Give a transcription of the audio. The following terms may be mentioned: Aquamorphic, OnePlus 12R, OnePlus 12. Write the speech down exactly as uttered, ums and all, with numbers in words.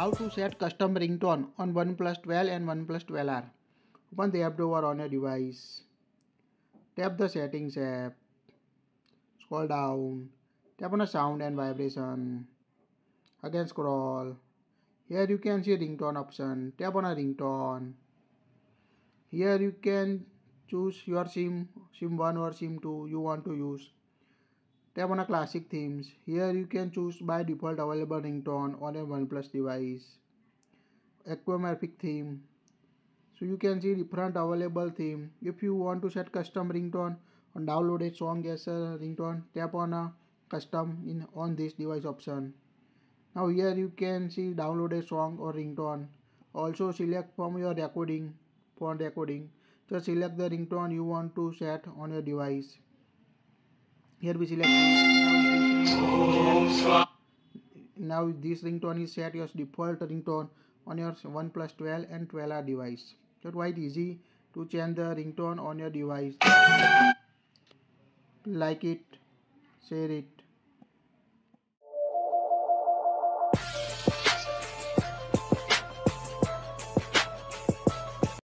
How to set custom ringtone on OnePlus twelve and OnePlus twelve R. Open the app drawer on your device. Tap the settings app. Scroll down. Tap on the sound and vibration. Again scroll. Here you can see ringtone option. Tap on a ringtone. Here you can choose your SIM, SIM one or SIM two you want to use. Tap on a classic themes. Here you can choose by default available ringtone on a OnePlus device. Aquamorphic theme. So you can see different available theme. If you want to set custom ringtone or download a song as a ringtone, tap on a custom in on this device option. Now here you can see download a song or ringtone. Also select from your recording, phone recording. Just select the ringtone you want to set on your device. Here we select. Now this ringtone is set your default ringtone on your OnePlus twelve and twelve R device. So quite easy to change the ringtone on your device. Like it, share it.